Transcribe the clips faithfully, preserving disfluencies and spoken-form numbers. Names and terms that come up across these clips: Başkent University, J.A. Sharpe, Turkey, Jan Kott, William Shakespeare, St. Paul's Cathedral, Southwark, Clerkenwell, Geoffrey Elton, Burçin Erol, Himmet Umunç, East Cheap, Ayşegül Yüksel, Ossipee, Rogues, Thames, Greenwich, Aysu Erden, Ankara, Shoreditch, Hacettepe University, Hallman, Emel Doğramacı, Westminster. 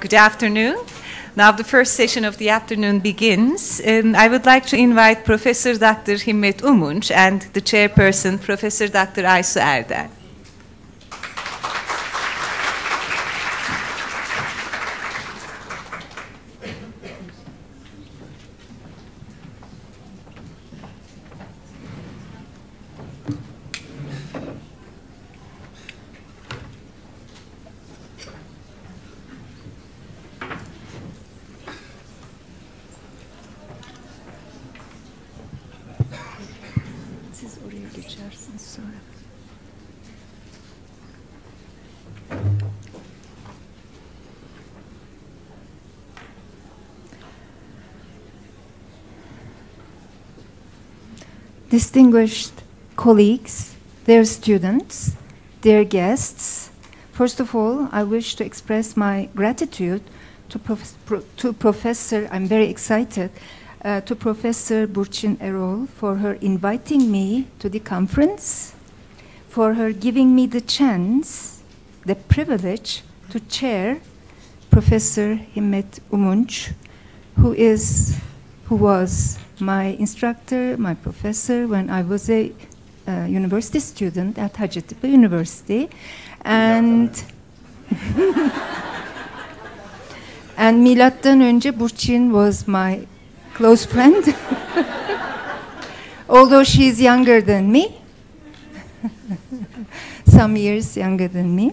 Good afternoon. Now the first session of the afternoon begins. Um, I would like to invite Professor Doctor Himmet Umunç and the chairperson, Professor Doctor Aysu Erden. Distinguished colleagues, dear students, dear guests, first of all, I wish to express my gratitude to, prof pro to Professor, I'm very excited, uh, to Professor Burçin Erol for her inviting me to the conference, for her giving me the chance, the privilege to chair Professor Himmet Umunç, who is, who was my instructor, my professor, when I was a uh, university student at Hacettepe University, and and Milattan önce Burçin was my close friend, although she is younger than me, some years younger than me.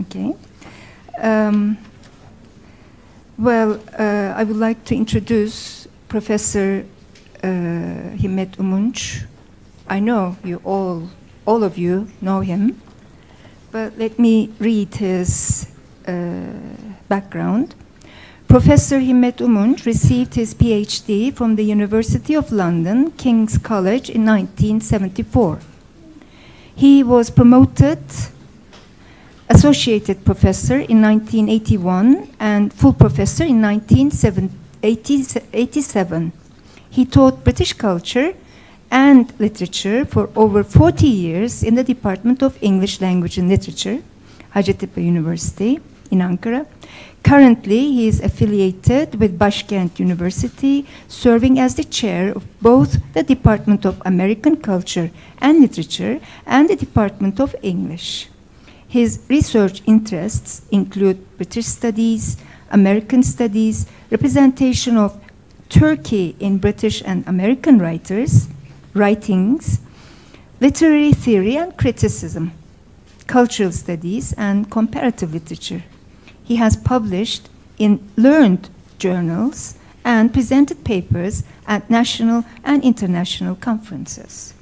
Okay. Um, well, uh, I would like to introduce Professor uh, Himmet Umunç. I know you all, all of you know him, but let me read his uh, background. Professor Himmet Umunç received his PhD from the University of London, King's College, in nineteen seventy-four. He was promoted Associate Professor in nineteen eighty-one and Full Professor in nineteen seventy-eight. eighty-seven. He taught British culture and literature for over forty years in the Department of English Language and Literature, Hacettepe University in Ankara. Currently, he is affiliated with Başkent University, serving as the chair of both the Department of American Culture and Literature and the Department of English. His research interests include British studies, American studies, representation of Turkey in British and American writers, writings, literary theory and criticism, cultural studies and comparative literature. He has published in learned journals and presented papers at national and international conferences.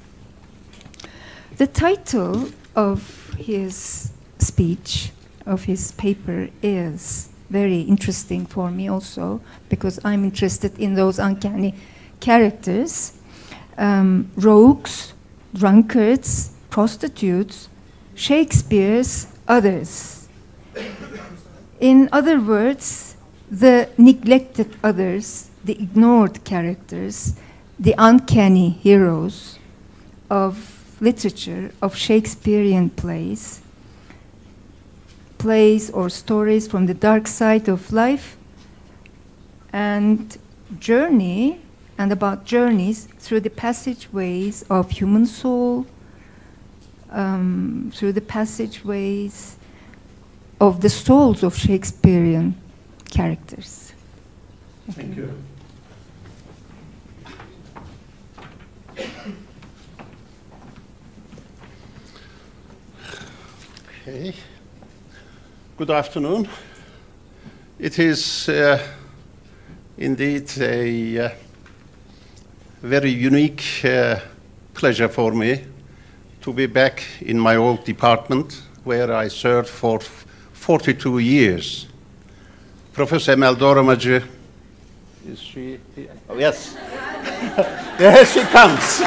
The title of his speech, of his paper, is very interesting for me also, because I'm interested in those uncanny characters. Um, rogues, drunkards, prostitutes, Shakespeare's others. In other words, the neglected others, the ignored characters, the uncanny heroes of literature, of Shakespearean plays, plays or stories from the dark side of life, and journey, and about journeys through the passageways of human soul, um, through the passageways of the souls of Shakespearean characters. Okay. Thank you. Okay. Good afternoon. It is uh, indeed a uh, very unique uh, pleasure for me to be back in my old department, where I served for forty-two years. Professor Emel Doğramacı, is she here? Oh, yes. There she comes.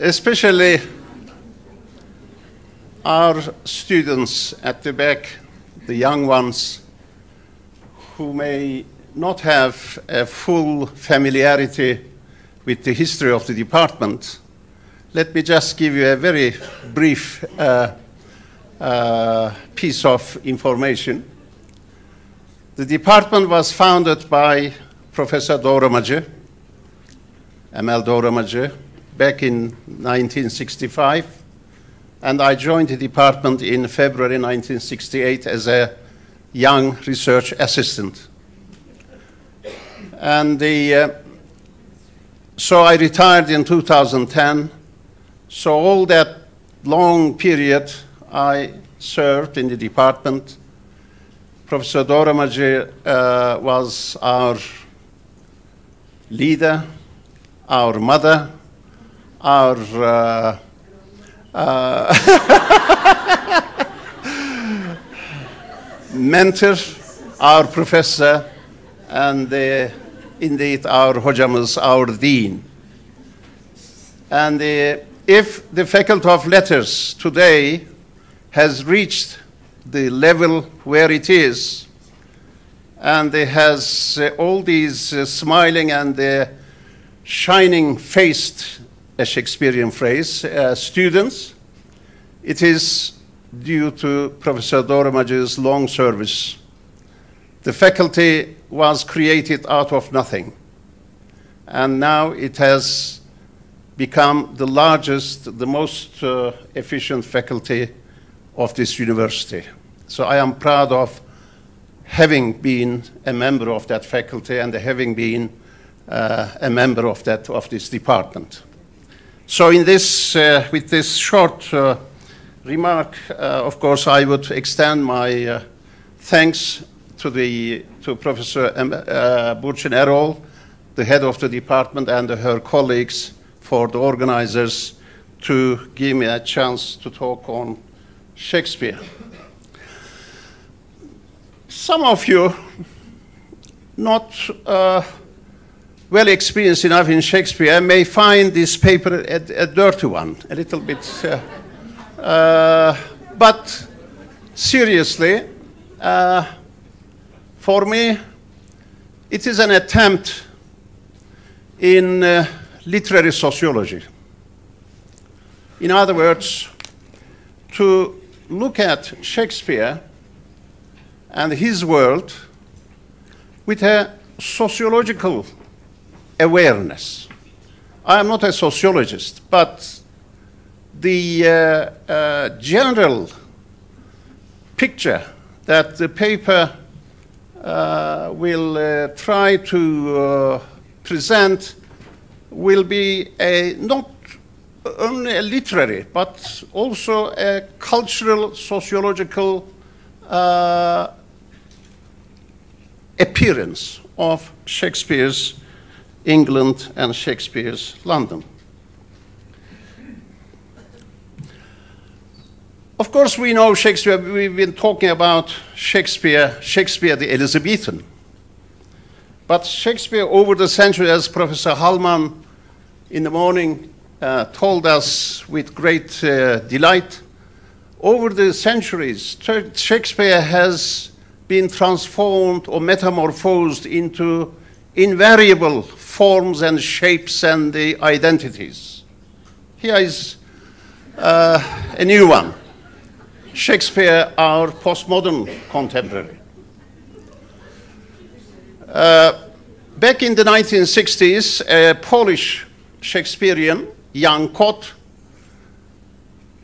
Especially are students at the back, the young ones, who may not have a full familiarity with the history of the department. Let me just give you a very brief uh, uh, piece of information. The department was founded by Professor Doğramacı, Emel Doğramacı, back in nineteen sixty-five, and I joined the department in February nineteen sixty-eight as a young research assistant. And the, uh, so I retired in two thousand ten, so all that long period I served in the department. Professor Doğramacı uh, was our leader, our mother, our uh, uh, mentor, our professor, and uh, indeed our hocamız, our dean. And uh, if the Faculty of Letters today has reached the level where it is, and it has uh, all these uh, smiling and uh, shining-faced, a Shakespearean phrase, uh, students, it is due to Professor Doğramacı's long service. The faculty was created out of nothing, and now it has become the largest, the most uh, efficient faculty of this university. So I am proud of having been a member of that faculty and having been uh, a member of that of this department. So in this, uh, with this short uh, remark, uh, of course, I would extend my uh, thanks to the to Professor M uh, Burçin Erol, the head of the department, and her colleagues, for the organizers to give me a chance to talk on Shakespeare. Some of you not uh, well experienced enough in Shakespeare may find this paper a, a dirty one, a little bit. Uh, uh, but seriously, uh, for me, it is an attempt in uh, literary sociology. In other words, to look at Shakespeare and his world with a sociological awareness. I am not a sociologist, but the uh, uh, general picture that the paper uh, will uh, try to uh, present will be a not only a literary, but also a cultural, sociological uh, appearance of Shakespeare's England and Shakespeare's London. Of course, we know Shakespeare. We've been talking about Shakespeare, Shakespeare the Elizabethan. But Shakespeare over the century, as Professor Hallman in the morning Uh, told us with great uh, delight, over the centuries, Shakespeare has been transformed or metamorphosed into invariable forms and shapes and the identities. Here is uh, a new one. Shakespeare, our postmodern contemporary. Uh, back in the nineteen sixties, a Polish Shakespearean, Jan Kott,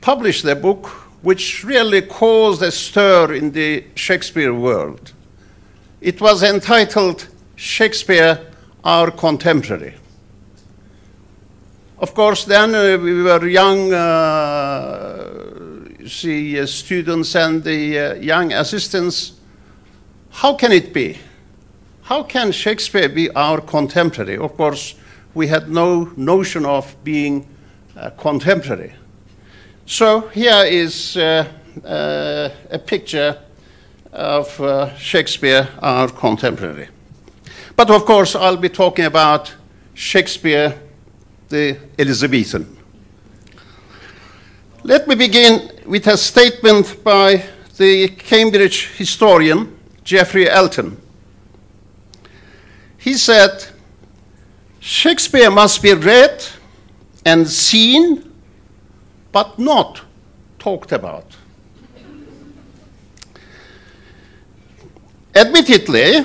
published a book which really caused a stir in the Shakespeare world. It was entitled Shakespeare, Our Contemporary. Of course, then uh, we were young uh, see, uh, students and the uh, young assistants. How can it be? How can Shakespeare be our contemporary? Of course, we had no notion of being uh, contemporary. So here is uh, uh, a picture of uh, Shakespeare, our contemporary. But of course, I'll be talking about Shakespeare, the Elizabethan. Let me begin with a statement by the Cambridge historian Geoffrey Elton. He said, "Shakespeare must be read and seen, but not talked about." Admittedly,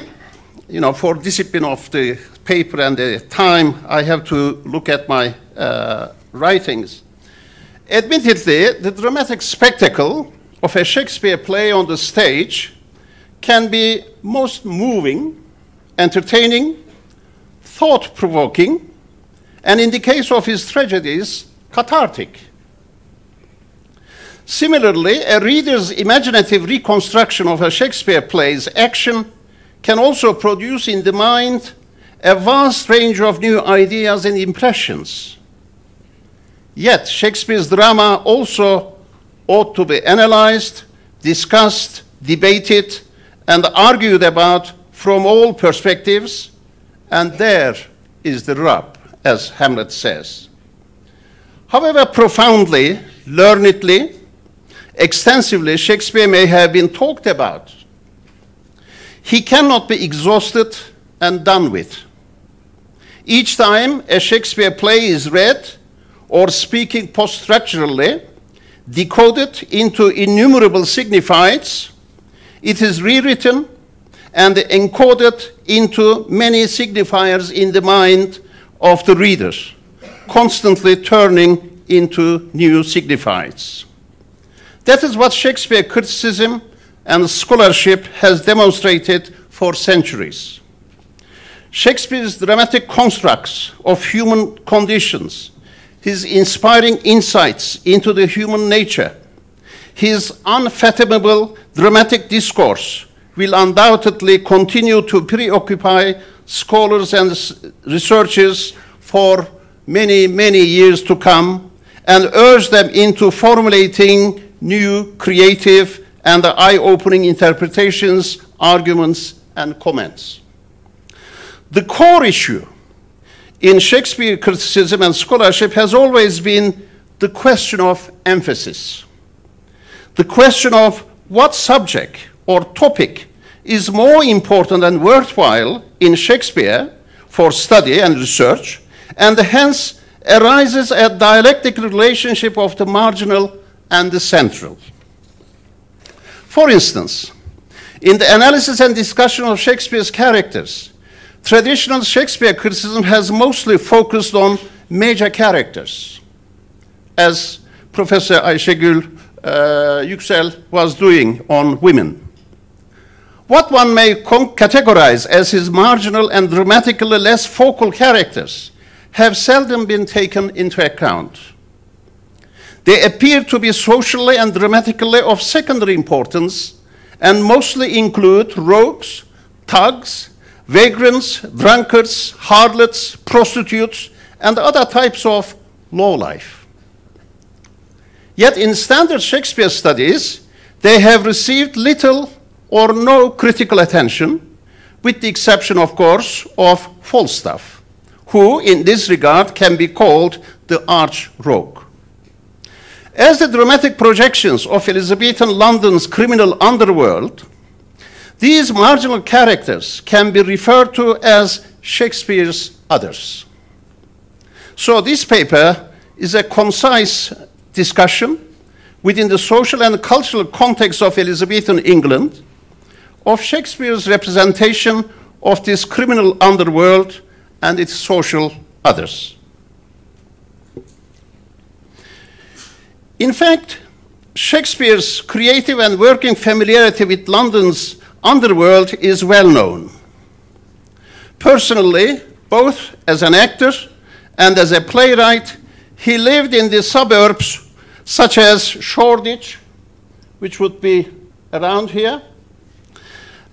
you know, for discipline of the paper and the time, I have to look at my uh, writings. Admittedly, the dramatic spectacle of a Shakespeare play on the stage can be most moving, entertaining, thought-provoking, and in the case of his tragedies, cathartic. Similarly, a reader's imaginative reconstruction of a Shakespeare play's action can also produce in the mind a vast range of new ideas and impressions. Yet, Shakespeare's drama also ought to be analyzed, discussed, debated, and argued about from all perspectives, and there is the rub, as Hamlet says. However profoundly, learnedly, extensively Shakespeare may have been talked about, he cannot be exhausted and done with. Each time a Shakespeare play is read, or speaking post-structurally, decoded into innumerable signifieds, it is rewritten and encoded into many signifiers in the mind of the reader, constantly turning into new signifieds. That is what Shakespeare criticism and scholarship has demonstrated for centuries. Shakespeare's dramatic constructs of human conditions, his inspiring insights into the human nature, his unfathomable dramatic discourse will undoubtedly continue to preoccupy scholars and researchers for many, many years to come, and urge them into formulating new, creative, and eye-opening interpretations, arguments, and comments. The core issue in Shakespeare criticism and scholarship has always been the question of emphasis. The question of what subject or topic is more important and worthwhile in Shakespeare for study and research, and hence arises a dialectic relationship of the marginal and the central. For instance, in the analysis and discussion of Shakespeare's characters, traditional Shakespeare criticism has mostly focused on major characters, as Professor Ayşegül uh, Yüksel was doing on women. What one may categorize as his marginal and dramatically less focal characters have seldom been taken into account. They appear to be socially and dramatically of secondary importance and mostly include rogues, thugs, vagrants, drunkards, harlots, prostitutes, and other types of lowlife. Yet in standard Shakespeare studies, they have received little or no critical attention, with the exception, of course, of Falstaff, who in this regard can be called the arch rogue. As the dramatic projections of Elizabethan London's criminal underworld, these marginal characters can be referred to as Shakespeare's others. So this paper is a concise discussion within the social and cultural context of Elizabethan England of Shakespeare's representation of this criminal underworld and its social others. In fact, Shakespeare's creative and working familiarity with London's underworld is well known. Personally, both as an actor and as a playwright, he lived in the suburbs such as Shoreditch, which would be around here,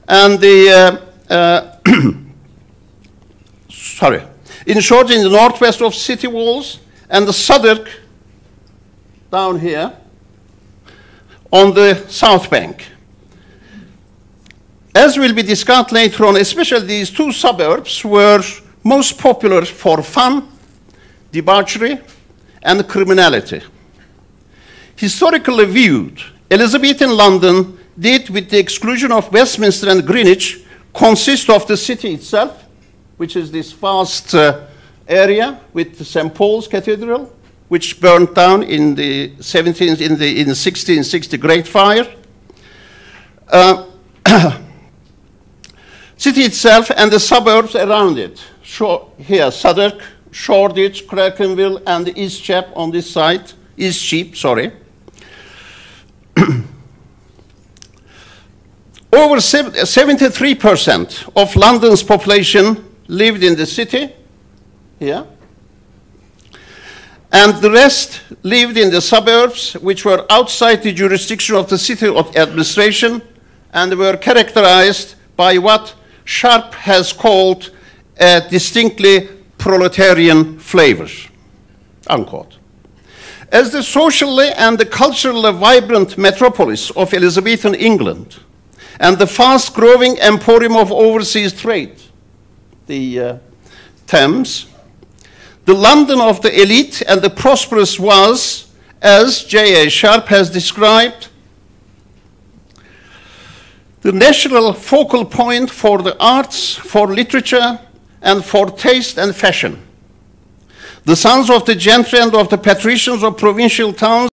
and the, uh, uh, sorry, in Shoreditch in the northwest of city walls, and the Southwark, down here on the south bank. As will be discussed later on, especially these two suburbs were most popular for fun, debauchery, and criminality. historically viewed, Elizabethan London did, with the exclusion of Westminster and Greenwich, consist of the city itself, which is this vast uh, area with Saint Paul's Cathedral, which burned down in the seventeenth, in the in sixteen sixty Great Fire. Uh, city itself and the suburbs around it. Shor here, Southwark, Shoreditch, Clerkenwell, and East Cheap on this side. East Cheap, sorry. Over seventy-three percent of London's population lived in the city, here, and the rest lived in the suburbs, which were outside the jurisdiction of the city of administration and were characterized by what Sharpe has called a distinctly proletarian flavor, unquote. As the socially and the culturally vibrant metropolis of Elizabethan England and the fast-growing emporium of overseas trade, the uh, Thames, the London of the elite and the prosperous was, as J A Sharpe has described, the national focal point for the arts, for literature, and for taste and fashion. The sons of the gentry and of the patricians of provincial towns